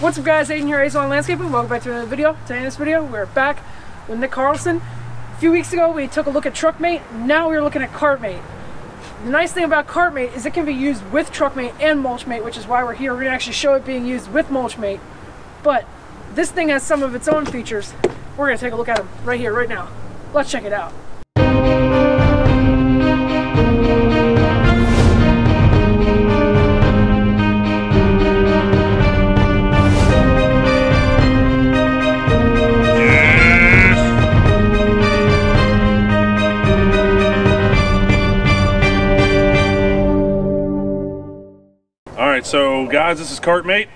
What's up guys, Aiden here, A's Lawn and Landscaping. Welcome back to another video. Today in this video, we're back with Nick Carlson. A few weeks ago, we took a look at TruckMate. Now we're looking at KartMate. The nice thing about KartMate is it can be used with TruckMate and MulchMate, which is why we're here. We're gonna actually show it being used with MulchMate. But this thing has some of its own features. We're gonna take a look at them right here, right now. Let's check it out. So guys, this is KartMate.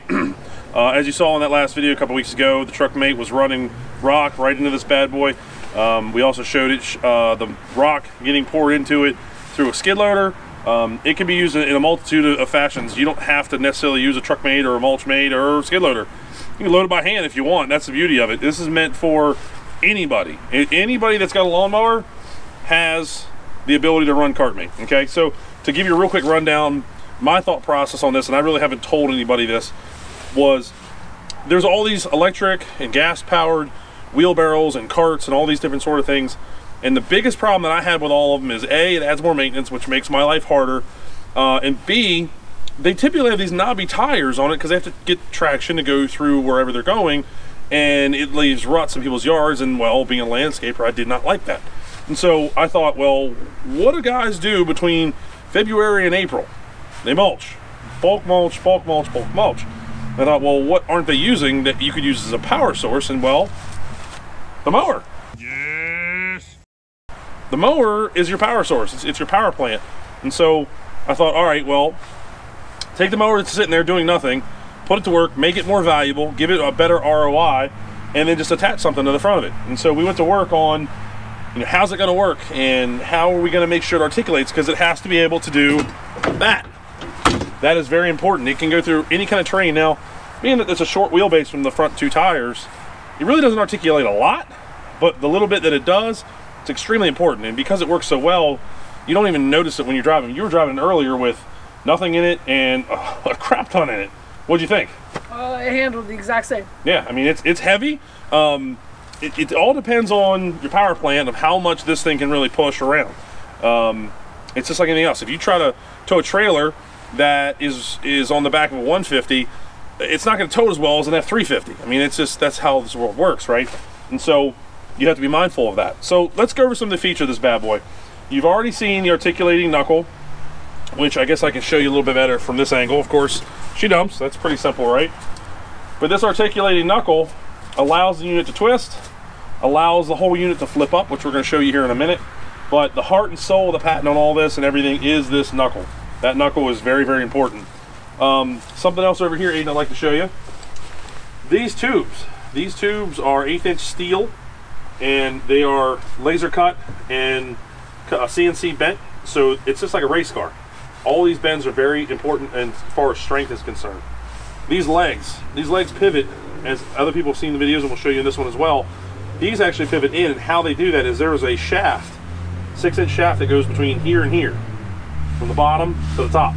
As you saw in that last video a couple weeks ago, the TruckMate was running rock right into this bad boy. We also showed it the rock getting poured into it through a skid loader. It can be used in a multitude of fashions. You don't have to necessarily use a TruckMate or a MulchMate or a skid loader. You can load it by hand if you want. That's the beauty of it. This is meant for anybody. Anybody that's got a lawnmower has the ability to run KartMate. Okay, so to give you a real quick rundown, my thought process on this, and I really haven't told anybody this, was there's all these electric and gas powered wheelbarrows and carts and all these different sort of things, and the biggest problem that I had with all of them is A, it adds more maintenance, which makes my life harder, and B, they typically have these knobby tires on it because they have to get traction to go through wherever they're going, and it leaves ruts in people's yards. And well, being a landscaper, I did not like that. And so I thought, well, what do guys do between February and April? They mulch, bulk mulch, bulk mulch, bulk mulch. I thought, well, what aren't they using that you could use as a power source? And well, the mower. Yes. The mower is your power source. It's your power plant. And so I thought, all right, well, take the mower that's sitting there doing nothing, put it to work, make it more valuable, give it a better ROI, and then just attach something to the front of it. And so we went to work on, you know, how's it gonna work and how are we gonna make sure it articulates, because it has to be able to do that. That is very important. It can go through any kind of terrain. Now, being that it's a short wheelbase from the front two tires, it really doesn't articulate a lot, but the little bit that it does, it's extremely important. And because it works so well, you don't even notice it when you're driving. You were driving earlier with nothing in it and a crap ton in it. What'd you think? It handled the exact same. Yeah, I mean, it's heavy. It all depends on your power plant of how much this thing can really push around. It's just like anything else. If you try to tow a trailer that is on the back of a 150, it's not going to tow as well as an F350. I mean, it's just, that's how this world works, right? And so you have to be mindful of that. So let's go over some of the features of this bad boy. You've already seen the articulating knuckle, which I guess I can show you a little bit better from this angle. Of course, she dumps. That's pretty simple, right? But this articulating knuckle allows the unit to twist, allows the whole unit to flip up, which we're going to show you here in a minute. But the heart and soul of the patent on all this and everything is this knuckle. That knuckle is very, very important. Something else over here, Aiden, I'd like to show you. These tubes are 1/8 inch steel, and they are laser cut and CNC bent. So it's just like a race car. All these bends are very important as far as strength is concerned. These legs pivot, as other people have seen the videos, and we'll show you in this one as well. These actually pivot in, and how they do that is there is a shaft, 6-inch shaft that goes between here and here, from the bottom to the top.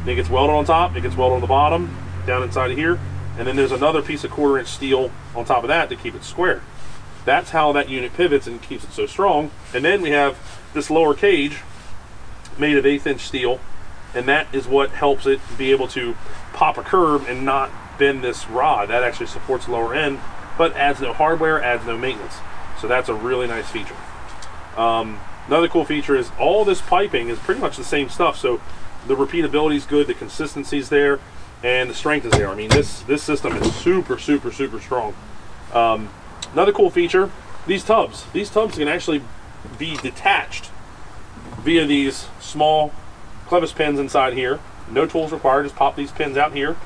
And it gets welded on top, it gets welded on the bottom, down inside of here, and then there's another piece of 1/4-inch steel on top of that to keep it square. That's how that unit pivots and keeps it so strong. And then we have this lower cage made of 1/8-inch steel, and that is what helps it be able to pop a curb and not bend this rod. That actually supports the lower end, but adds no hardware, adds no maintenance. So that's a really nice feature. Another cool feature is all this piping is pretty much the same stuff, so the repeatability is good, the consistency is there, and the strength is there. I mean, this system is super, super, super strong. Another cool feature, these tubs can actually be detached via these small clevis pins inside here. No tools required, just pop these pins out here,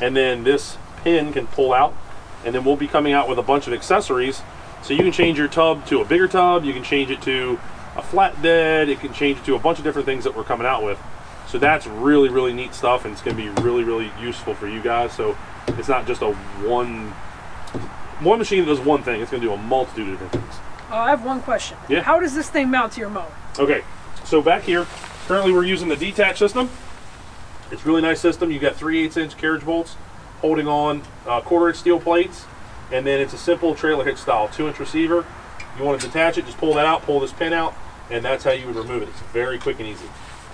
and then this pin can pull out, and then we'll be coming out with a bunch of accessories. So you can change your tub to a bigger tub, you can change it to a flatbed, it can change it to a bunch of different things that we're coming out with. So that's really, really neat stuff, and it's gonna be really, really useful for you guys. So it's not just a one machine that does one thing, it's gonna do a multitude of different things. I have one question. Yeah. How does this thing mount to your mower? Okay, so back here, currently we're using the D-Tatch system. It's a really nice system. You've got 3/8 inch carriage bolts holding on 1/4-inch steel plates, and then it's a simple trailer hitch style 2-inch receiver. You want to detach it, just pull that out, pull this pin out, and that's how you would remove it. It's very quick and easy.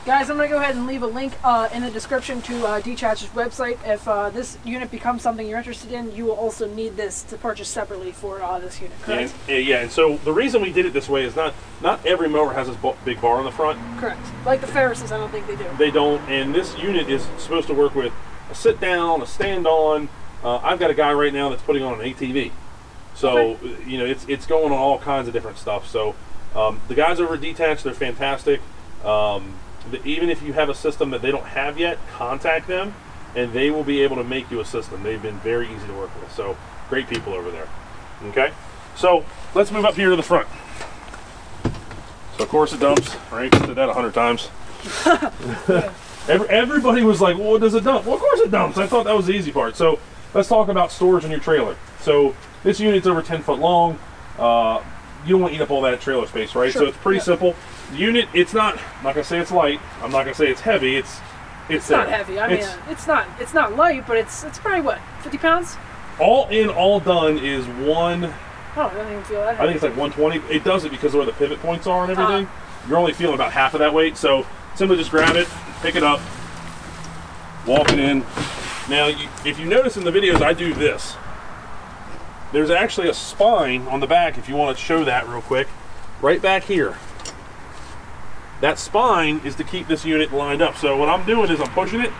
Guys, I'm going to go ahead and leave a link in the description to D-Tatch's website. If this unit becomes something you're interested in, you will also need this to purchase separately for this unit, correct? And so the reason we did it this way is not every mower has this big bar on the front. Correct. Like the Ferrises, I don't think they do. They don't, and this unit is supposed to work with a sit-down, a stand-on. I've got a guy right now that's putting on an ATV. So, you know, it's going on all kinds of different stuff. So the guys over at D-Tatch, they're fantastic. Even if you have a system that they don't have yet, contact them, and they will be able to make you a system. They've been very easy to work with. So great people over there. Okay, so let's move up here to the front. So of course it dumps, right? I did that 100 times. Everybody was like, well, does it dump? Well, of course it dumps. I thought that was the easy part. So let's talk about storage on your trailer. So this unit's over 10 foot long. You don't want to eat up all that trailer space, right? Sure. So it's pretty simple. The unit, it's not, I'm not going to say it's light. I'm not going to say it's heavy. It's not heavy. I mean, it's not light, but it's probably what, 50 pounds? All in, all done is one. Oh, I don't even feel that heavy. I think it's like 120. It does it because of where the pivot points are and everything. You're only feeling about half of that weight. So simply just grab it, pick it up, walk it in. Now, if you notice in the videos, I do this. There's actually a spine on the back, if you want to show that real quick, right back here. That spine is to keep this unit lined up. So what I'm doing is I'm pushing it,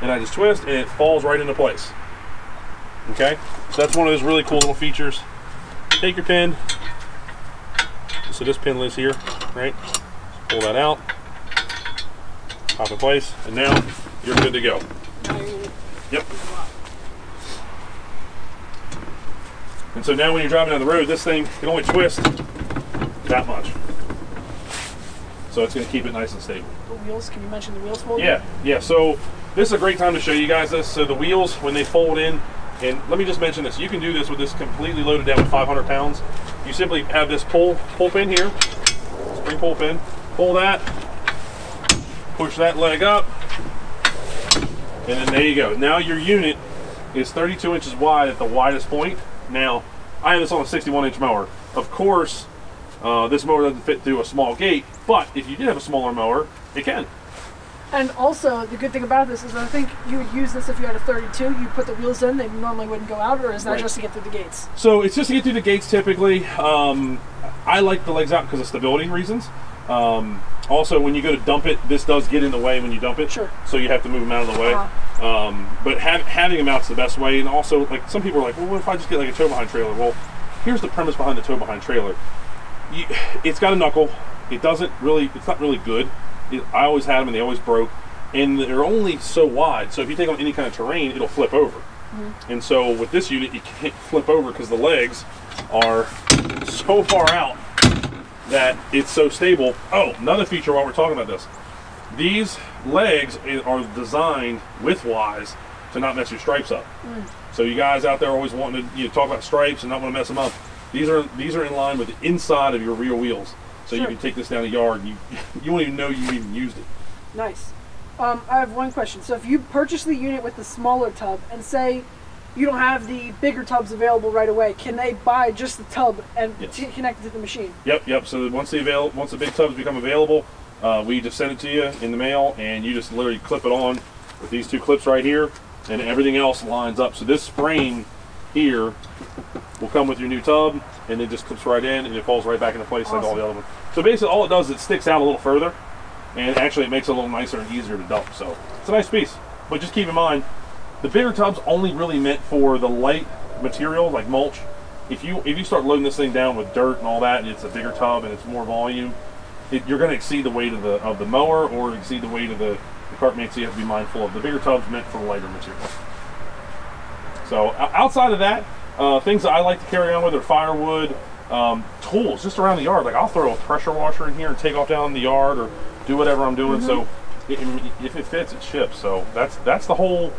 and I just twist, and it falls right into place. Okay? So that's one of those really cool little features. Take your pin. So this pin lives here, right? Just pull that out. Pop in place, and now you're good to go. Yep. And so now when you're driving down the road, this thing can only twist that much. So it's going to keep it nice and stable. The wheels, can you mention the wheels folding? Yeah. So this is a great time to show you guys this. So the wheels, when they fold in, and let me just mention this, you can do this with this completely loaded down with 500 pounds. You simply have this pull pin here, spring pull pin, pull that, push that leg up, and then there you go. Now your unit is 32 inches wide at the widest point. Now, I have this on a 61-inch mower. Of course, this mower doesn't fit through a small gate, but if you did have a smaller mower, it can. And also, the good thing about this is I think you would use this if you had a 32. You put the wheels in, they normally wouldn't go out, or is that just to get through the gates? So it's just to get through the gates typically. I like the legs out because of stability reasons. Also, when you go to dump it, this does get in the way when you dump it. Sure. So you have to move them out of the way. But having them out's the best way. And also, like, some people are like, well, what if I just get like a tow behind trailer? Well, here's the premise behind the tow behind trailer. It's got a knuckle. It doesn't really, it's not really good. I always had them and they always broke. And they're only so wide. So if you take on any kind of terrain, it'll flip over. Mm-hmm. And so with this unit, you can't flip over because the legs are so far out that it's so stable. Oh, another feature while we're talking about this. These legs are designed width-wise to not mess your stripes up. Mm. So you guys out there always wanting to talk about stripes and not want to mess them up. These are in line with the inside of your rear wheels. So you can take this down a yard and you won't even know you even used it. Nice. I have one question. So if you purchase the unit with the smaller tub and say you don't have the bigger tubs available right away, can they buy just the tub and connect it to the machine? Yep. So once the big tubs become available, we just send it to you in the mail, and you just literally clip it on with these two clips right here, and everything else lines up. So this spring here will come with your new tub, and it just clips right in, and it falls right back into place like all the other ones. So basically all it does is it sticks out a little further, and actually it makes it a little nicer and easier to dump. So it's a nice piece, but just keep in mind, the bigger tub's only really meant for the light material like mulch. If you start loading this thing down with dirt and all that, and it's a bigger tub and it's more volume, you're going to exceed the weight of the mower or exceed the weight of the KartMate, so you have to be mindful of. The bigger tub's meant for lighter material. So outside of that, things that I like to carry on with are firewood, tools just around the yard. Like I'll throw a pressure washer in here and take off down the yard or do whatever I'm doing. Mm-hmm. So if it fits, it ships. So that's the whole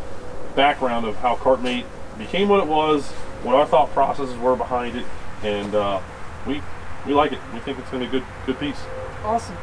background of how KartMate became what it was, what our thought processes were behind it, and we like it. We think it's going to be a good piece. Awesome.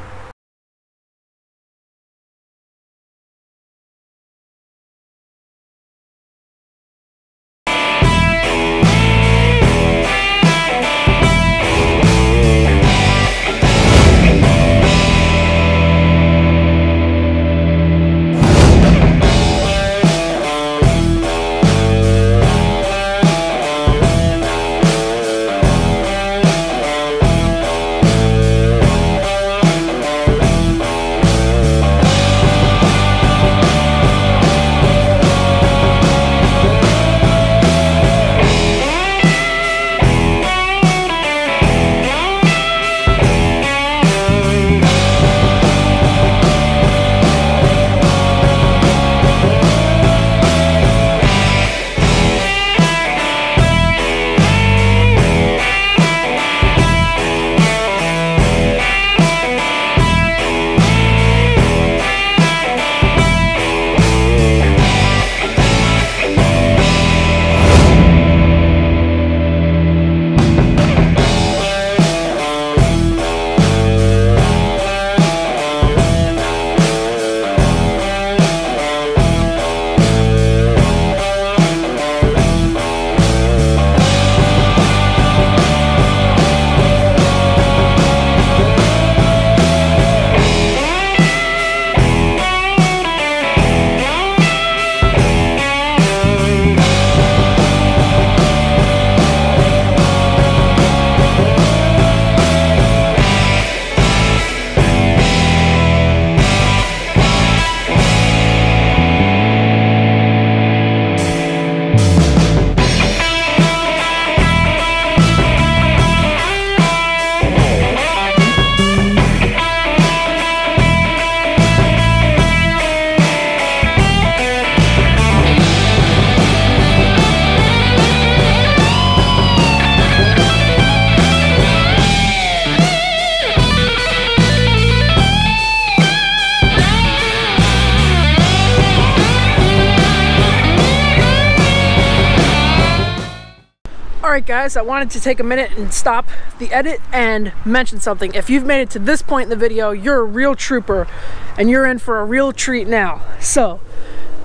Alright guys, I wanted to take a minute and stop the edit and mention something. If you've made it to this point in the video, you're a real trooper and you're in for a real treat now. So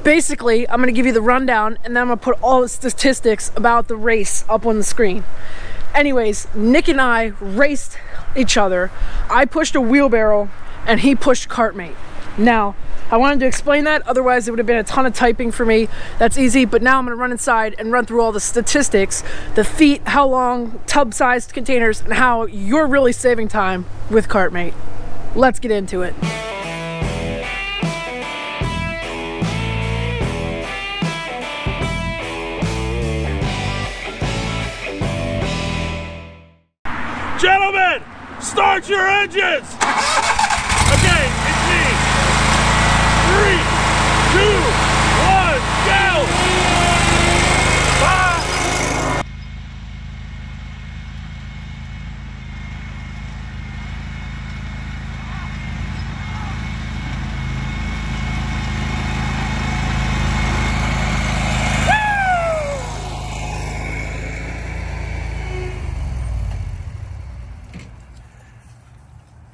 basically, I'm gonna give you the rundown and then I'm gonna put all the statistics about the race up on the screen. Anyways, Nick and I raced each other. I pushed a wheelbarrow and he pushed KartMate. Now, I wanted to explain that, otherwise it would have been a ton of typing for me. That's easy, but now I'm gonna run inside and run through all the statistics, the feet, how long, tub-sized containers, and how you're really saving time with KartMate. Let's get into it. Gentlemen, start your engines! Okay, it's me. 3, 2, 1, go! Bye.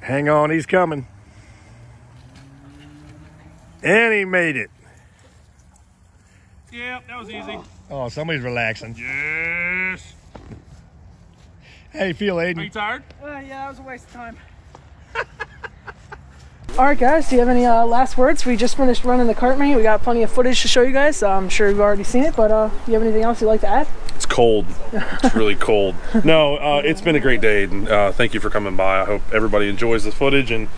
Hang on, he's coming. And he made it. Yeah, that was easy. Oh, somebody's relaxing. Yes. How you feel, Aiden? Are you tired? Yeah, it was a waste of time. All right, guys, do you have any last words? We just finished running the KartMate. We got plenty of footage to show you guys. I'm sure you've already seen it, but do you have anything else you'd like to add? It's cold. It's really cold. No, it's been a great day, Aiden. Thank you for coming by. I hope everybody enjoys the footage, and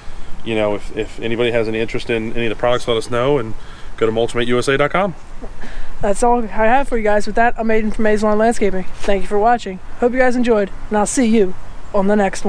you know, if anybody has any interest in any of the products, let us know and go to mulchmateusa.com. That's all I have for you guys. With that, I'm Aiden from A's Lawn and Landscaping. Thank you for watching. Hope you guys enjoyed, and I'll see you on the next one.